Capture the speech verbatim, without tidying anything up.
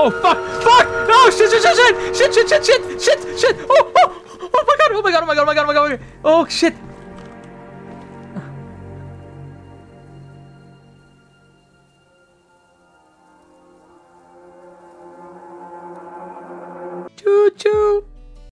Oh, fuck! Fuck! No! Shit, shit, shit, shit! Shit, shit, shit, shit, shit, shit! Oh, oh! Oh my god! Oh my god! Oh my god! Oh my god! Oh my god! Oh shit!